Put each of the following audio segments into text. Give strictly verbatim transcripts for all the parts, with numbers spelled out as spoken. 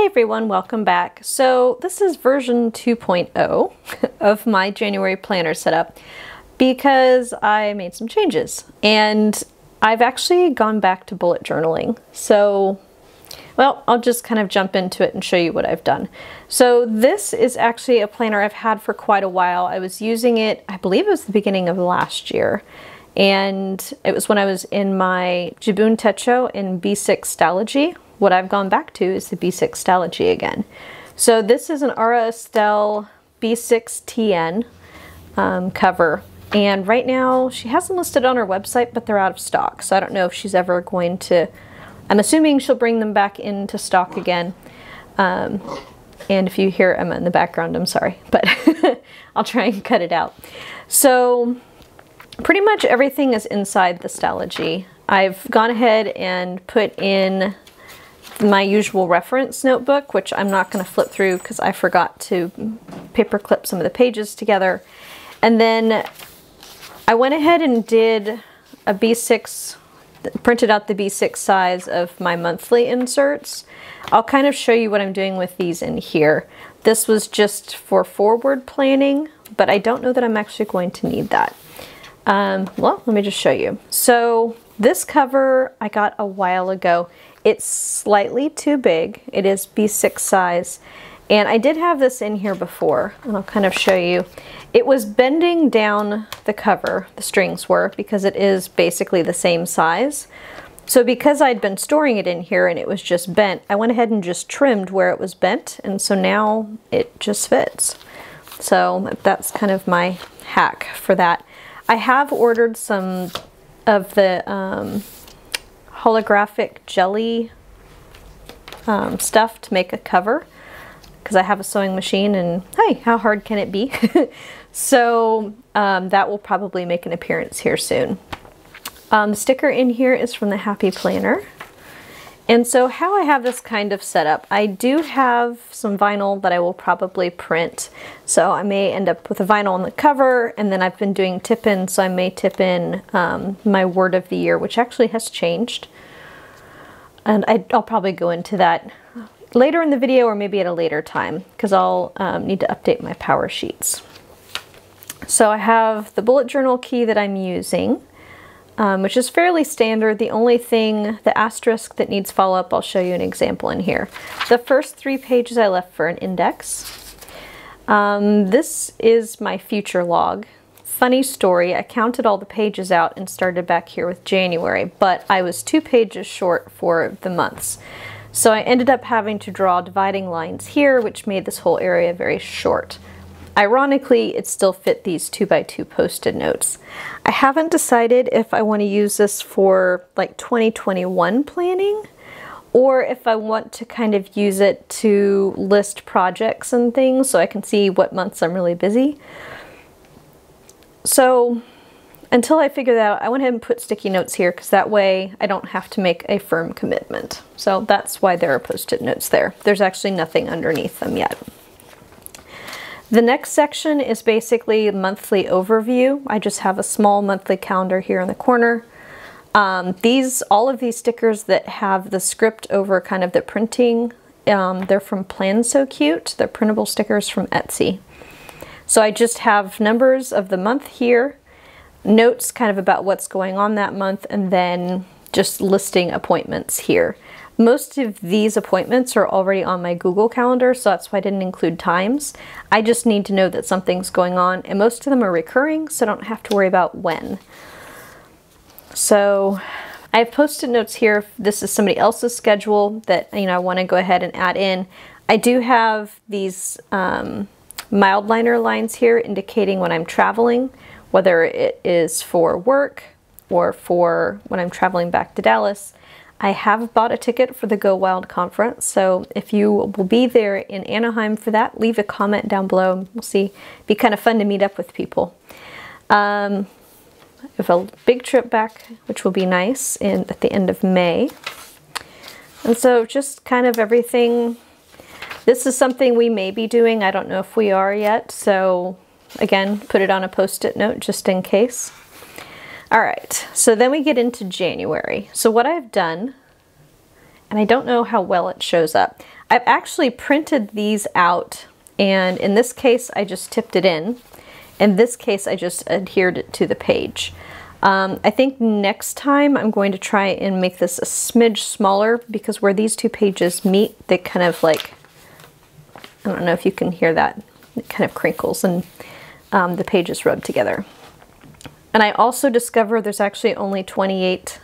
Hey everyone, welcome back. So this is version two point oh of my January planner setup because I made some changes and I've actually gone back to bullet journaling. So, well, I'll just kind of jump into it and show you what I've done. So this is actually a planner I've had for quite a while. I was using it, I believe it was the beginning of last year. And it was when I was in my Jibun Techo in B six Stalogy. What I've gone back to is the B six Stalogy again. So this is an Aura Estelle B six T N um, cover. And right now she has them listed on her website, but they're out of stock. So I don't know if she's ever going to, I'm assuming she'll bring them back into stock again. Um, and if you hear Emma in the background, I'm sorry, but I'll try and cut it out. So pretty much everything is inside the Stalogy. I've gone ahead and put in my usual reference notebook, which I'm not going to flip through because I forgot to paper clip some of the pages together. And then I went ahead and did a B six, printed out the B six size of my monthly inserts. I'll kind of show you what I'm doing with these in here. This was just for forward planning, but I don't know that I'm actually going to need that. Um, well, let me just show you. So this cover I got a while ago. It's slightly too big. It is B six size. And I did have this in here before, and I'll kind of show you. It was bending down the cover, the strings were, because it is basically the same size. So because I'd been storing it in here and it was just bent, I went ahead and just trimmed where it was bent. And so now it just fits. So that's kind of my hack for that. I have ordered some of the um, holographic jelly um, stuff to make a cover because I have a sewing machine and hey, how hard can it be? So um, that will probably make an appearance here soon. Um, the sticker in here is from the Happy Planner. And so how I have this kind of set up, I do have some vinyl that I will probably print. So I may end up with a vinyl on the cover, and then I've been doing tip-in, so I may tip in um, my word of the year, which actually has changed. And I, I'll probably go into that later in the video or maybe at a later time, because I'll um, need to update my power sheets. So I have the bullet journal key that I'm using. Um, which is fairly standard. The only thing, the asterisk that needs follow-up, I'll show you an example in here. The first three pages I left for an index. Um, this is my future log. Funny story, I counted all the pages out and started back here with January, but I was two pages short for the months. So I ended up having to draw dividing lines here, which made this whole area very short. Ironically, it still fit these two by two post-it notes. I haven't decided if I want to use this for like twenty twenty-one planning or if I want to kind of use it to list projects and things so I can see what months I'm really busy. So until I figure that out, I went ahead and put sticky notes here because that way I don't have to make a firm commitment. So that's why there are post-it notes there. There's actually nothing underneath them yet. The next section is basically monthly overview. I just have a small monthly calendar here in the corner. Um, these, all of these stickers that have the script over kind of the printing, um, they're from Plan So Cute. They're printable stickers from Etsy. So I just have numbers of the month here, notes kind of about what's going on that month, and then just listing appointments here. Most of these appointments are already on my Google Calendar, so that's why I didn't include times. I just need to know that something's going on, and most of them are recurring, so I don't have to worry about when. So I have post-it notes here. If this is somebody else's schedule that, you know, I want to go ahead and add in. I do have these um, mild liner lines here indicating when I'm traveling, whether it is for work or for when I'm traveling back to Dallas. I have bought a ticket for the Go Wild conference, so if you will be there in Anaheim for that, leave a comment down below and we'll see. It'd be kind of fun to meet up with people. Um, I have a big trip back, which will be nice, in, at the end of May. And so just kind of everything. This is something we may be doing. I don't know if we are yet, so again, put it on a post-it note just in case. All right, so then we get into January. So what I've done, and I don't know how well it shows up, I've actually printed these out, and in this case I just tipped it in. In this case I just adhered it to the page. Um, I think next time I'm going to try and make this a smidge smaller, because where these two pages meet, they kind of like, I don't know if you can hear that, it kind of crinkles and um, the pages rub together. And I also discovered there's actually only twenty-eight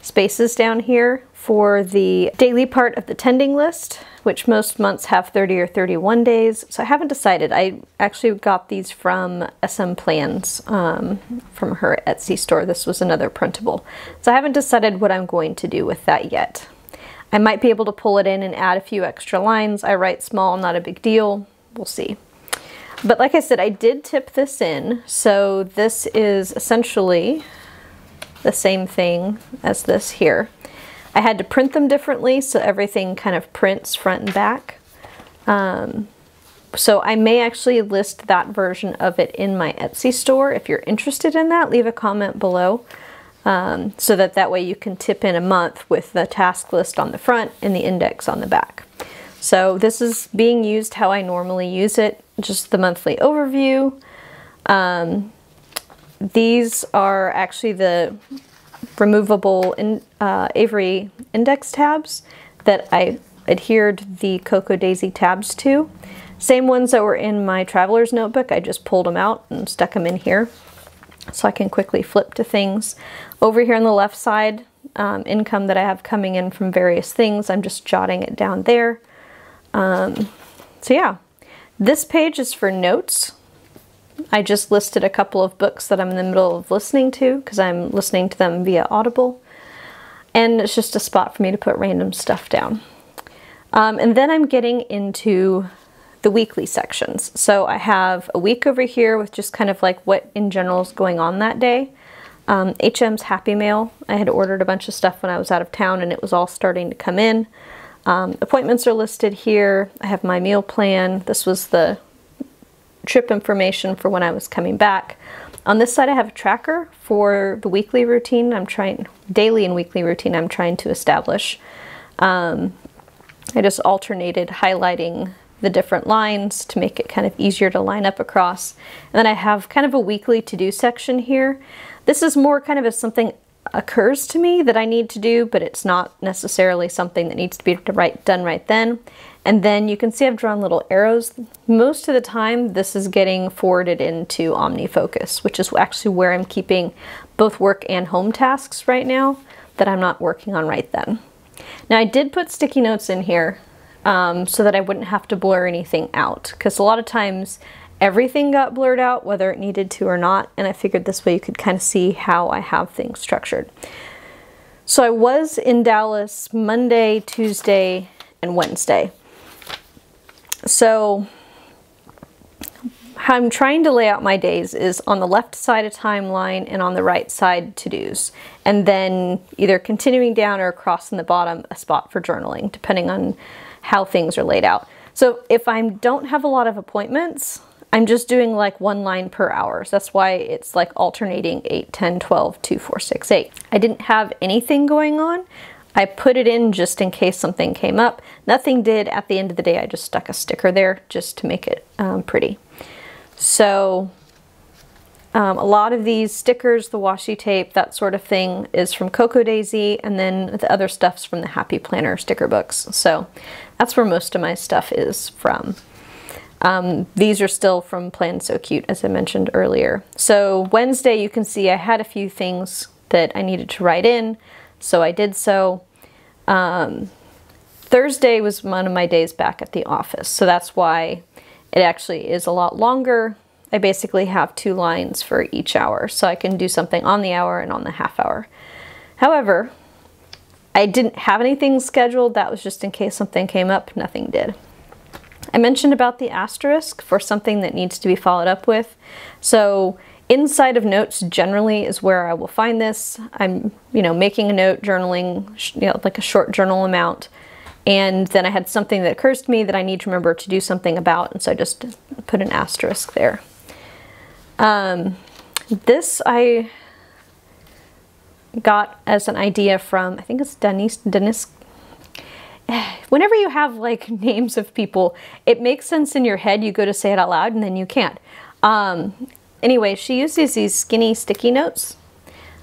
spaces down here for the daily part of the tending list, which most months have thirty or thirty-one days. So I haven't decided. I actually got these from S M Plans, um, from her Etsy store. This was another printable. So I haven't decided what I'm going to do with that yet. I might be able to pull it in and add a few extra lines. I write small, not a big deal. We'll see. But like I said, I did tip this in, so this is essentially the same thing as this here. I had to print them differently, so everything kind of prints front and back. Um, so I may actually list that version of it in my Etsy store. If you're interested in that, leave a comment below, um, so that that way you can tip in a month with the task list on the front and the index on the back. So this is being used how I normally use it, just the monthly overview. Um, These are actually the removable in, uh, Avery index tabs that I adhered the Cocoa Daisy tabs to. Same ones that were in my traveler's notebook. I just pulled them out and stuck them in here so I can quickly flip to things. Over here on the left side, um, income that I have coming in from various things. I'm just jotting it down there. Um, so yeah, this page is for notes. I just listed a couple of books that I'm in the middle of listening to, because I'm listening to them via Audible, and it's just a spot for me to put random stuff down. Um, and then I'm getting into the weekly sections. So I have a week over here with just kind of like what in general is going on that day. Um, H M's Happy Mail. I had ordered a bunch of stuff when I was out of town and it was all starting to come in. Um, appointments are listed here. I have my meal plan. This was the trip information for when I was coming back. On this side I have a tracker for the weekly routine I'm trying, daily and weekly routine I'm trying to establish. Um, I just alternated highlighting the different lines to make it kind of easier to line up across. And then I have kind of a weekly to-do section here. This is more kind of as something occurs to me that I need to do, but it's not necessarily something that needs to be right, done right then. And then you can see I've drawn little arrows. Most of the time this is getting forwarded into OmniFocus, which is actually where I'm keeping both work and home tasks right now that I'm not working on right then. Now I did put sticky notes in here um, so that I wouldn't have to blur anything out, because a lot of times everything got blurred out whether it needed to or not, and I figured this way you could kind of see how I have things structured. So I was in Dallas Monday, Tuesday, and Wednesday. So how I'm trying to lay out my days is on the left side a timeline and on the right side to-dos, and then either continuing down or across in the bottom a spot for journaling, depending on how things are laid out. So if I don't have a lot of appointments, I'm just doing like one line per hour. So that's why it's like alternating eight, ten, twelve, two, four, six, eight. I didn't have anything going on. I put it in just in case something came up. Nothing did. At the end of the day, I just stuck a sticker there just to make it um, pretty. So um, a lot of these stickers, the washi tape, that sort of thing is from Cocoa Daisy, and then the other stuff's from the Happy Planner sticker books. So that's where most of my stuff is from. Um, these are still from Plan So Cute, as I mentioned earlier. So Wednesday, you can see I had a few things that I needed to write in, so I did so. Um, Thursday was one of my days back at the office, so that's why it actually is a lot longer. I basically have two lines for each hour, so I can do something on the hour and on the half hour. However, I didn't have anything scheduled. That was just in case something came up. Nothing did. I mentioned about the asterisk for something that needs to be followed up with. So inside of notes generally is where I will find this. I'm, you know, making a note, journaling, you know, like a short journal amount. And then I had something that occurs to me that I need to remember to do something about. And so I just put an asterisk there. Um, this I got as an idea from, I think it's Denise, Dennis. whenever you have like names of people, it makes sense in your head. You go to say it out loud and then you can't. Um, anyway, she uses these skinny sticky notes.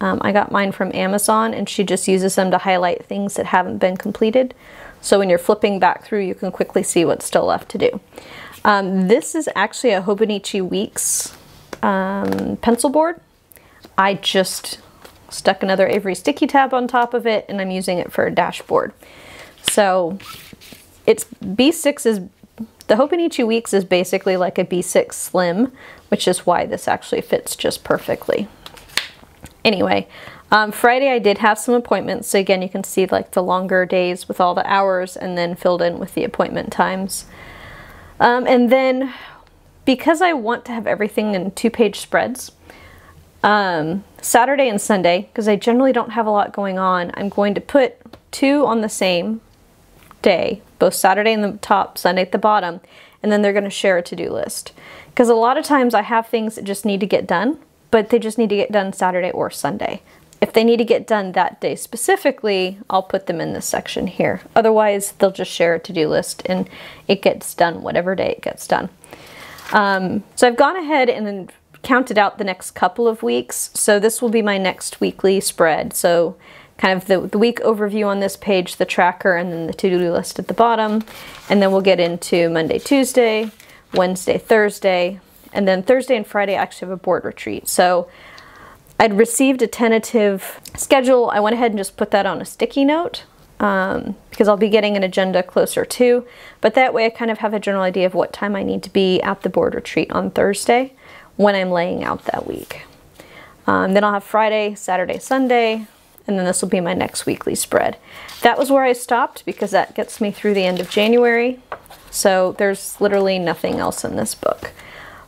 Um, I got mine from Amazon, and she just uses them to highlight things that haven't been completed. So when you're flipping back through, you can quickly see what's still left to do. Um, this is actually a Hobonichi Weeks um, pencil board. I just stuck another Avery sticky tab on top of it, and I'm using it for a dashboard. So it's B six is, the Hobonichi Weeks is basically like a B six Slim, which is why this actually fits just perfectly. Anyway, um, Friday I did have some appointments, so again you can see like the longer days with all the hours and then filled in with the appointment times. Um, and then because I want to have everything in two-page spreads, um, Saturday and Sunday, because I generally don't have a lot going on, I'm going to put two on the same day, both Saturday in the top, Sunday at the bottom, and then they're going to share a to-do list. Because a lot of times I have things that just need to get done, but they just need to get done Saturday or Sunday. If they need to get done that day specifically, I'll put them in this section here. Otherwise, they'll just share a to-do list and it gets done whatever day it gets done. Um, so I've gone ahead and then counted out the next couple of weeks. So this will be my next weekly spread. So kind of the, the week overview on this page, the tracker, and then the to-do list at the bottom. And then we'll get into Monday, Tuesday, Wednesday, Thursday, and then Thursday and Friday I actually have a board retreat. So I'd received a tentative schedule. I went ahead and just put that on a sticky note um, because I'll be getting an agenda closer to, but that way I kind of have a general idea of what time I need to be at the board retreat on Thursday when I'm laying out that week. Um, then I'll have Friday, Saturday, Sunday, and then this will be my next weekly spread. That was where I stopped because that gets me through the end of January. So there's literally nothing else in this book.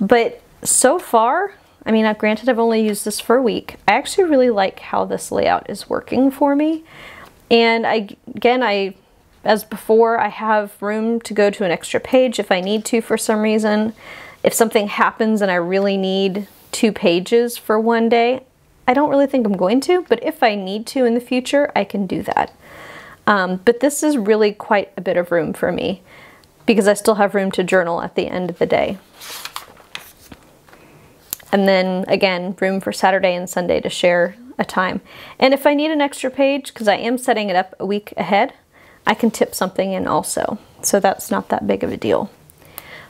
But so far, I mean, I've granted I've only used this for a week. I actually really like how this layout is working for me. And I, again, I, as before, I have room to go to an extra page if I need to for some reason. If something happens and I really need two pages for one day, I don't really think I'm going to, but if I need to in the future, I can do that. Um, but this is really quite a bit of room for me because I still have room to journal at the end of the day. And then again, room for Saturday and Sunday to share a time. And if I need an extra page, because I am setting it up a week ahead, I can tip something in also. So that's not that big of a deal.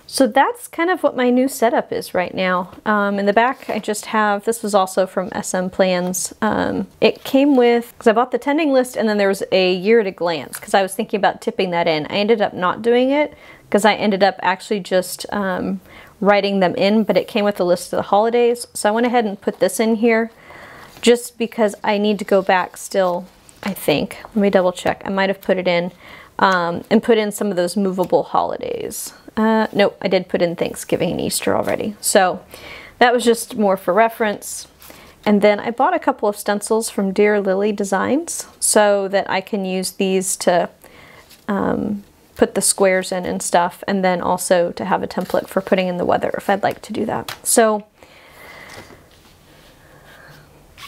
So that's kind of what my new setup is right now. Um, in the back, I just have, this was also from S M Plans. Um, it came with, because I bought the tending list and then there was a year at a glance, because I was thinking about tipping that in. I ended up not doing it because I ended up actually just um, writing them in, but it came with a list of the holidays. So I went ahead and put this in here just because I need to go back still, I think. Let me double check. I might have put it in um, and put in some of those movable holidays. Uh, no, I did put in Thanksgiving and Easter already. So that was just more for reference. And then I bought a couple of stencils from Dear Lily Designs so that I can use these to um, put the squares in and stuff, and then also to have a template for putting in the weather if I'd like to do that. So,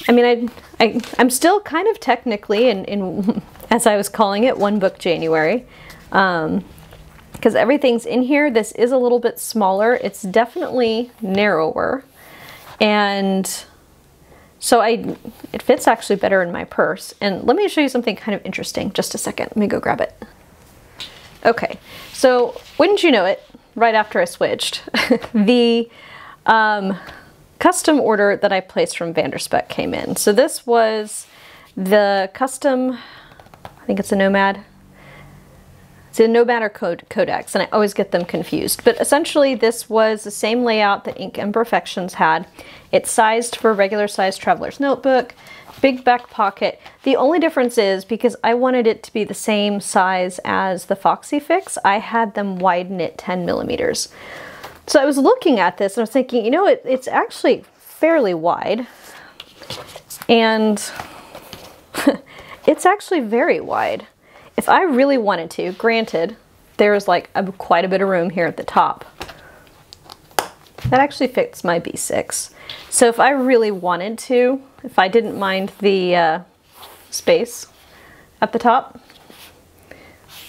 I mean, I, I, I'm still kind of technically in, in, as I was calling it, one book January, um, because everything's in here. This is a little bit smaller. It's definitely narrower, and so I, it fits actually better in my purse. And let me show you something kind of interesting. Just a second. Let me go grab it. Okay, so wouldn't you know it, right after I switched, the um, custom order that I placed from Vanderspeck came in. So this was the custom, I think it's a Nomad. It's a Nomad or Codex, and I always get them confused. But essentially this was the same layout that Ink Imperfections had. It's sized for a regular size traveler's notebook. Big back pocket. The only difference is because I wanted it to be the same size as the Foxy Fix, I had them widen it ten millimeters. So I was looking at this and I was thinking, you know, it, it's actually fairly wide, and it's actually very wide. If I really wanted to, granted, there's like a, quite a bit of room here at the top. That actually fits my B six. So if I really wanted to, if I didn't mind the uh, space at the top,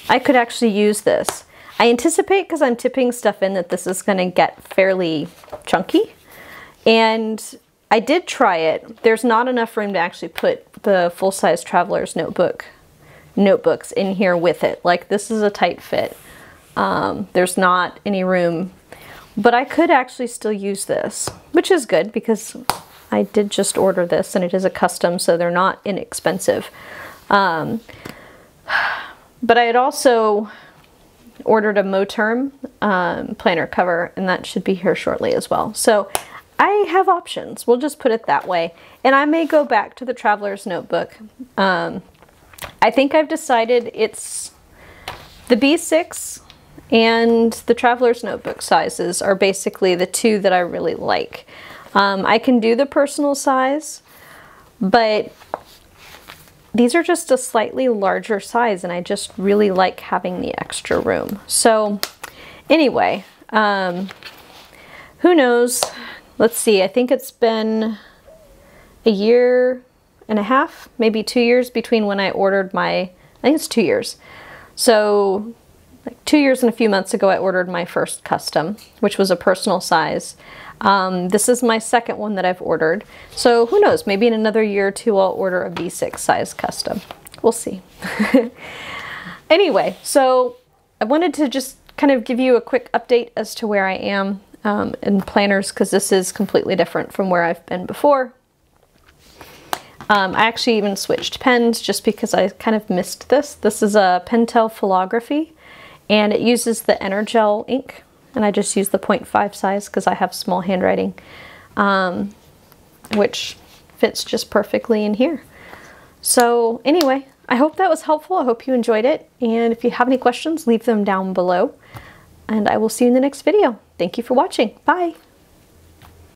I could actually use this. I anticipate, because I'm tipping stuff in, that this is going to get fairly chunky. And I did try it. There's not enough room to actually put the full-size traveler's notebook notebooks in here with it. Like, this is a tight fit. Um, there's not any room, but I could actually still use this, which is good because I did just order this and it is a custom, so they're not inexpensive. Um, but I had also ordered a Moterm um, planner cover, and that should be here shortly as well. So I have options, we'll just put it that way. And I may go back to the traveler's notebook. Um, I think I've decided it's the B six and the traveler's notebook sizes are basically the two that I really like. Um, I can do the personal size, but these are just a slightly larger size, and I just really like having the extra room. So anyway, um, who knows? Let's see, I think it's been a year and a half, maybe two years between when I ordered my, I think it's two years. So like two years and a few months ago, I ordered my first custom, which was a personal size. Um, this is my second one that I've ordered. So who knows, maybe in another year or two, I'll order a B six size custom. We'll see. Anyway, so I wanted to just kind of give you a quick update as to where I am um, in planners, because this is completely different from where I've been before. Um, I actually even switched pens just because I kind of missed this. This is a Pentel Philography, and it uses the Energel ink, and I just use the point five size because I have small handwriting, um, which fits just perfectly in here. So anyway, I hope that was helpful. I hope you enjoyed it, and if you have any questions, leave them down below, and I will see you in the next video. Thank you for watching. Bye!